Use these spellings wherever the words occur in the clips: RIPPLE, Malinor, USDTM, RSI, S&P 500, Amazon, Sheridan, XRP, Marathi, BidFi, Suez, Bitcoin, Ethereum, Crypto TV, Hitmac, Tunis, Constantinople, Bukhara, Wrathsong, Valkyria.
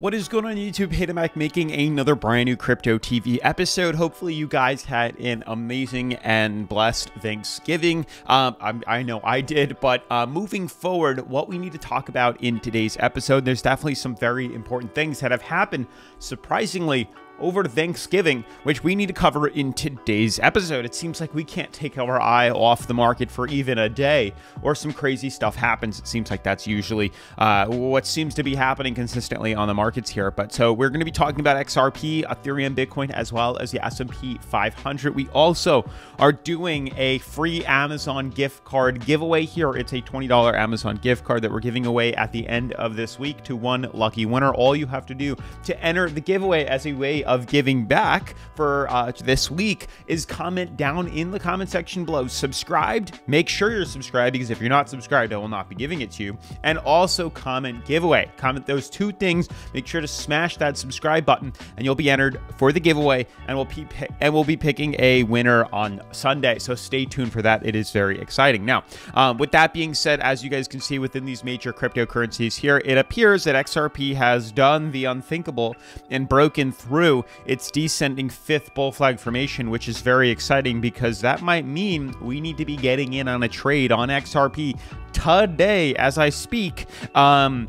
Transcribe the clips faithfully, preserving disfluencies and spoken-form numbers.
What is going on YouTube? Hitmac making another brand new Crypto T V episode. Hopefully you guys had an amazing and blessed Thanksgiving. Um, I'm, I know I did, but uh, moving forward, what we need to talk about in today's episode, there's definitely some very important things that have happened surprisingly over to Thanksgiving, which we need to cover in today's episode. It seems like we can't take our eye off the market for even a day, or some crazy stuff happens. It seems like that's usually uh, what seems to be happening consistently on the markets here. But so we're going to be talking about X R P, Ethereum, Bitcoin, as well as the S and P five hundred. We also are doing a free Amazon gift card giveaway here. It's a twenty dollar Amazon gift card that we're giving away at the end of this week to one lucky winner. All you have to do to enter the giveaway as a way of giving back for uh, this week is comment down in the comment section below. Subscribed, make sure you're subscribed, because if you're not subscribed, I will not be giving it to you. And also comment giveaway, comment those two things. Make sure to smash that subscribe button and you'll be entered for the giveaway, and we'll be, and we'll be picking a winner on Sunday. So stay tuned for that. It is very exciting. Now, um, with that being said, as you guys can see within these major cryptocurrencies here, it appears that X R P has done the unthinkable and broken through its descending fifth bull flag formation, which is very exciting, because that might mean we need to be getting in on a trade on X R P today as I speak, um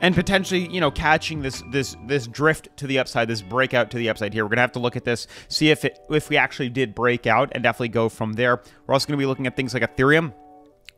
and potentially, you know, catching this this this drift to the upside, this breakout to the upside here. We're gonna have to look at this, see if it if we actually did break out, and definitely go from there. We're also gonna be looking at things like Ethereum,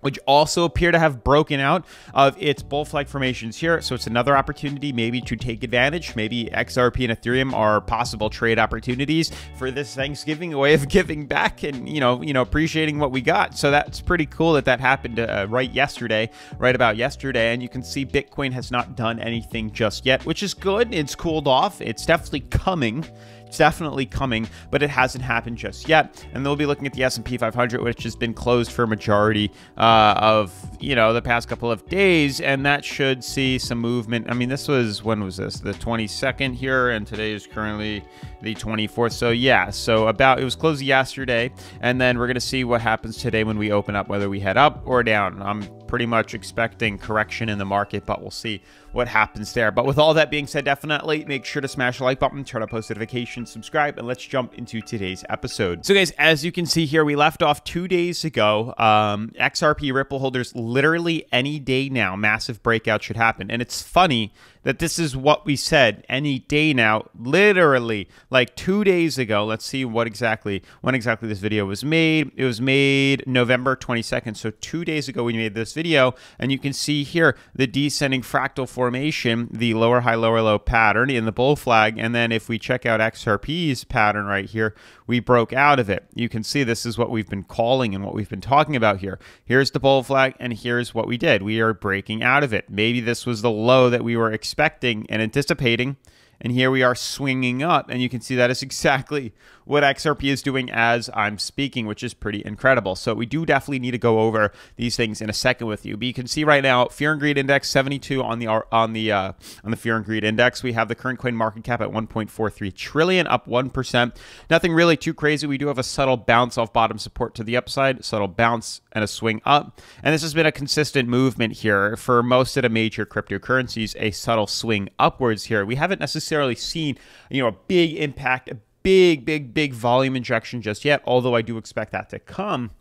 which also appear to have broken out of its bull flag formations here. So it's another opportunity maybe to take advantage. Maybe X R P and Ethereum are possible trade opportunities for this Thanksgiving, a way of giving back and, you know, you know, appreciating what we got. So that's pretty cool that that happened uh, right yesterday, right about yesterday. And you can see Bitcoin has not done anything just yet, which is good. It's cooled off. It's definitely coming. It's definitely coming, but it hasn't happened just yet. And they'll be looking at the S and P five hundred, which has been closed for a majority uh, of, you know, the past couple of days. And that should see some movement. I mean, this was, when was this? The twenty-second here, and today is currently the twenty-fourth. So yeah, so about, it was closed yesterday. And then we're going to see what happens today when we open up, whether we head up or down. I'm pretty much expecting correction in the market, but we'll see what happens there. But with all that being said, definitely make sure to smash the like button, turn on post notifications, subscribe, and let's jump into today's episode. So guys, as you can see here, we left off two days ago. Um, X R P Ripple holders, literally any day now, massive breakout should happen. And it's funny that this is what we said, any day now, literally like two days ago. Let's see what exactly, when exactly this video was made. It was made November twenty-second. So two days ago, we made this video. Video, and you can see here the descending fractal formation, the lower high, lower low pattern in the bull flag. And then if we check out X R P's pattern right here, we broke out of it. You can see this is what we've been calling and what we've been talking about here. Here's the bull flag, and here's what we did. We are breaking out of it. Maybe this was the low that we were expecting and anticipating. And here we are swinging up, and you can see that is exactly what X R P is doing as I'm speaking, which is pretty incredible. So we do definitely need to go over these things in a second with you. But you can see right now, fear and greed index seventy-two on the on the uh, on the fear and greed index. We have the current coin market cap at one point four three trillion, up one percent. Nothing really too crazy. We do have a subtle bounce off bottom support to the upside, subtle bounce and a swing up. And this has been a consistent movement here for most of the major cryptocurrencies, a subtle swing upwards here. We haven't necessarily seen, you know, a big impact, a big, big, big volume injection just yet, although I do expect that to come.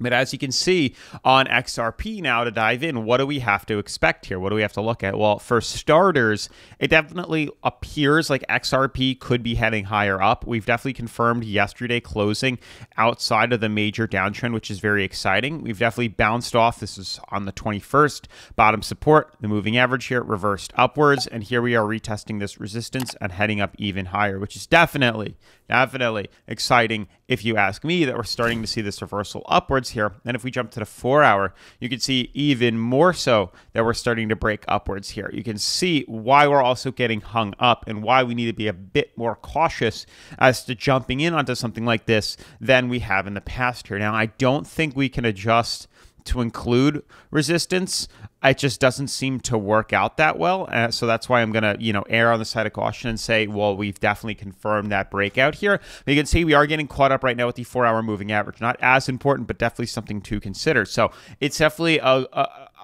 But as you can see on X R P now, to dive in, what do we have to expect here? What do we have to look at? Well, for starters, it definitely appears like X R P could be heading higher up. We've definitely confirmed yesterday closing outside of the major downtrend, which is very exciting. We've definitely bounced off. This is on the twenty-first, bottom support, the moving average here, reversed upwards. And here we are retesting this resistance and heading up even higher, which is definitely, definitely exciting, if you ask me, that we're starting to see this reversal upwards here. And if we jump to the four hour, you can see even more so that we're starting to break upwards here. You can see why we're also getting hung up, and why we need to be a bit more cautious as to jumping in onto something like this than we have in the past here. Now, I don't think we can adjust to include resistance. It just doesn't seem to work out that well. Uh, so that's why I'm going to, you know, err on the side of caution and say, well, we've definitely confirmed that breakout here. But you can see we are getting caught up right now with the four hour moving average. Not as important, but definitely something to consider. So it's definitely a,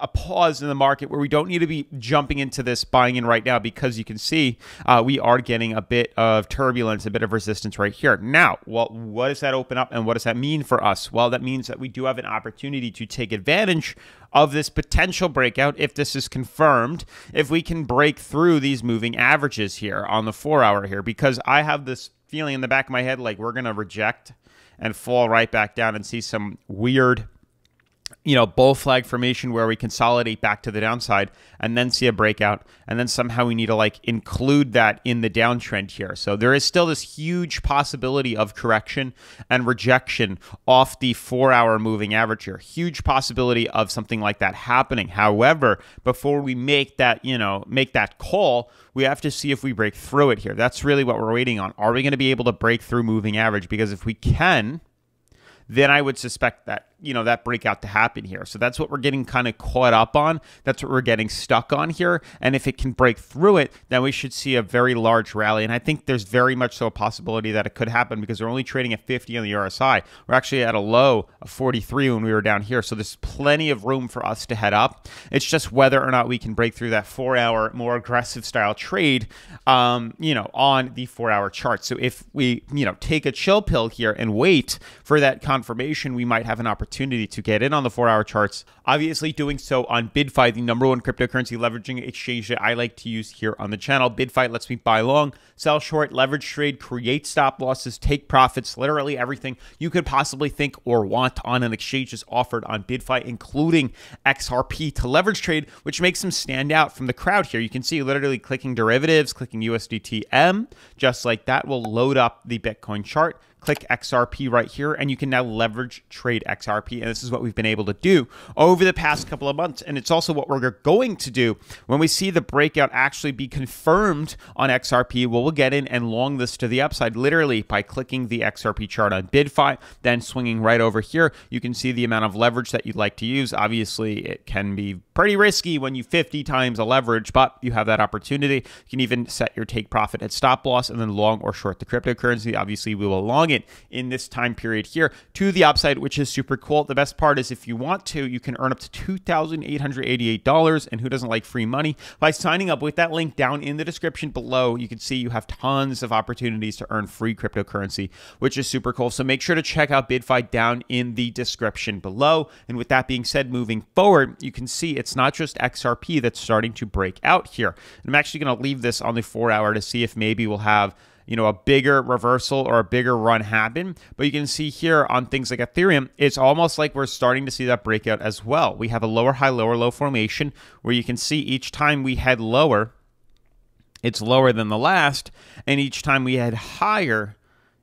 a a pause in the market where we don't need to be jumping into this, buying in right now, because you can see uh, we are getting a bit of turbulence, a bit of resistance right here. Now, well, what does that open up and what does that mean for us? Well, that means that we do have an opportunity to take advantage of this potential breakout if this is confirmed, if we can break through these moving averages here on the four hour here, because I have this feeling in the back of my head like we're going to reject and fall right back down and see some weird, you know, bull flag formation where we consolidate back to the downside and then see a breakout. And then somehow we need to like include that in the downtrend here. So there is still this huge possibility of correction and rejection off the four hour moving average here. Huge possibility of something like that happening. However, before we make that, you know, make that call, we have to see if we break through it here. That's really what we're waiting on. Are we going to be able to break through moving average? Because if we can, then I would suspect that, you know, that breakout to happen here. So that's what we're getting kind of caught up on. That's what we're getting stuck on here. And if it can break through it, then we should see a very large rally. And I think there's very much so a possibility that it could happen, because we're only trading at fifty on the R S I. We're actually at a low of forty-three when we were down here. So there's plenty of room for us to head up. It's just whether or not we can break through that four hour, more aggressive style trade, um, you know, on the four hour chart. So if we, you know, take a chill pill here and wait for that conversation Information, we might have an opportunity to get in on the four-hour charts. Obviously, doing so on BidFi, the number one cryptocurrency leveraging exchange that I like to use here on the channel. BidFi lets me buy long, sell short, leverage trade, create stop losses, take profits, literally everything you could possibly think or want on an exchange is offered on BidFi, including X R P to leverage trade, which makes them stand out from the crowd here. You can see literally clicking derivatives, clicking U S D T M, just like that will load up the Bitcoin chart. Click X R P right here, and you can now leverage trade X R P. And this is what we've been able to do over the past couple of months. And it's also what we're going to do when we see the breakout actually be confirmed on X R P. Well, we'll get in and long this to the upside, literally by clicking the X R P chart on BidFi, then swinging right over here. You can see the amount of leverage that you'd like to use. Obviously, it can be pretty risky when you fifty times a leverage, but you have that opportunity. You can even set your take profit at stop loss and then long or short the cryptocurrency. Obviously, we will long it in this time period here to the upside, which is super cool. The best part is if you want to, you can earn up to two thousand eight hundred eighty-eight dollars, and who doesn't like free money? By signing up with that link down in the description below, you can see you have tons of opportunities to earn free cryptocurrency, which is super cool. So make sure to check out BidFi down in the description below. And with that being said, moving forward, you can see it's not just X R P that's starting to break out here. And I'm actually going to leave this on the four hour to see if maybe we'll have, you know, a bigger reversal or a bigger run happen. But you can see here on things like Ethereum, it's almost like we're starting to see that breakout as well. We have a lower high, lower low formation where you can see each time we head lower, it's lower than the last. And each time we head higher,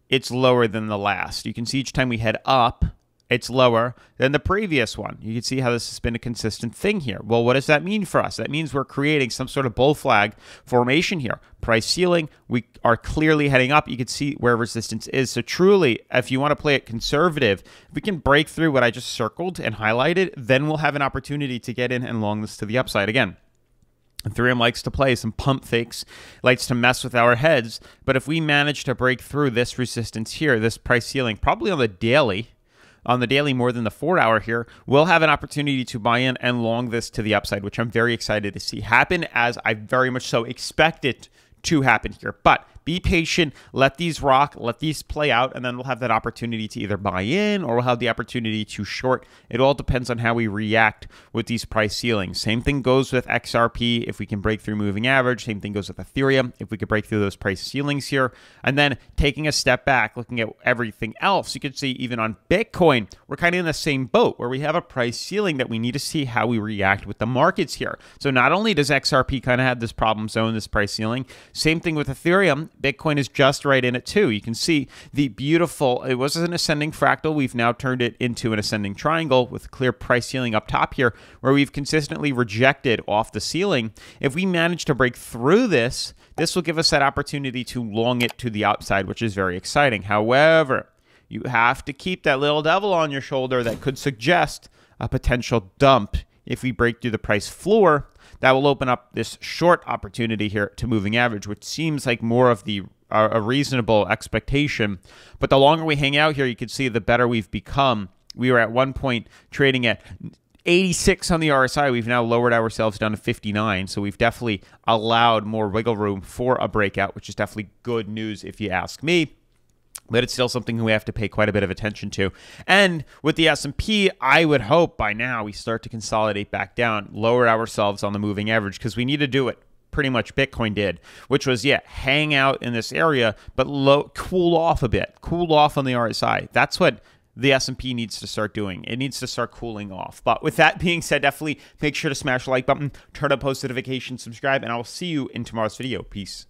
it's lower than the last. You can see each time we head up, it's lower than the previous one. You can see how this has been a consistent thing here. Well, what does that mean for us? That means we're creating some sort of bull flag formation here. Price ceiling, we are clearly heading up. You can see where resistance is. So truly, if you want to play it conservative, if we can break through what I just circled and highlighted, then we'll have an opportunity to get in and long this to the upside again. Ethereum likes to play some pump fakes, likes to mess with our heads. But if we manage to break through this resistance here, this price ceiling, probably on the daily, on the daily more than the four hour here, we'll have an opportunity to buy in and long this to the upside, which I'm very excited to see happen, as I very much so expect it to happen here. But be patient, let these rock, let these play out, and then we'll have that opportunity to either buy in or we'll have the opportunity to short. It all depends on how we react with these price ceilings. Same thing goes with X R P if we can break through moving average. Same thing goes with Ethereum if we could break through those price ceilings here. And then taking a step back, looking at everything else, you can see even on Bitcoin, we're kind of in the same boat where we have a price ceiling that we need to see how we react with the markets here. So not only does X R P kind of have this problem zone, this price ceiling, same thing with Ethereum. Bitcoin is just right in it too. You can see the beautiful, it was an ascending fractal. We've now turned it into an ascending triangle with clear price ceiling up top here, where we've consistently rejected off the ceiling. If we manage to break through this, this will give us that opportunity to long it to the upside, which is very exciting. However, you have to keep that little devil on your shoulder that could suggest a potential dump. If we break through the price floor, that will open up this short opportunity here to moving average, which seems like more of the uh, a reasonable expectation. But the longer we hang out here, you can see the better we've become. We were at one point trading at eighty-six on the R S I. We've now lowered ourselves down to fifty-nine. So we've definitely allowed more wiggle room for a breakout, which is definitely good news if you ask me. But it's still something we have to pay quite a bit of attention to. And with the S and P, I would hope by now we start to consolidate back down, lower ourselves on the moving average, because we need to do it. Pretty much Bitcoin did, which was, yeah, hang out in this area, but low, cool off a bit, cool off on the R S I. That's what the S and P needs to start doing. It needs to start cooling off. But with that being said, definitely make sure to smash the like button, turn on post notifications, subscribe, and I'll see you in tomorrow's video. Peace.